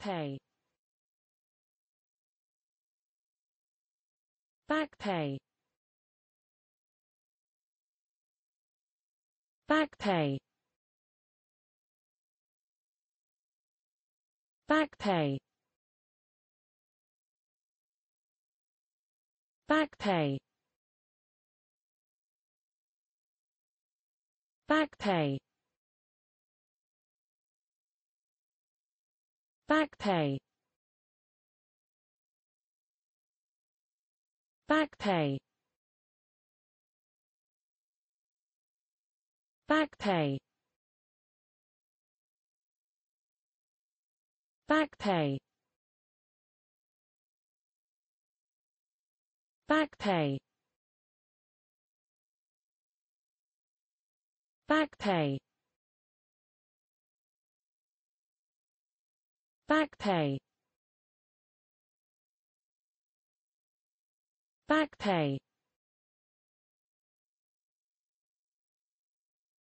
Backpay. Backpay. Backpay. Backpay. Backpay. Backpay. Backpay. Backpay. Backpay. Backpay. Backpay. Backpay. Backpay. Backpay.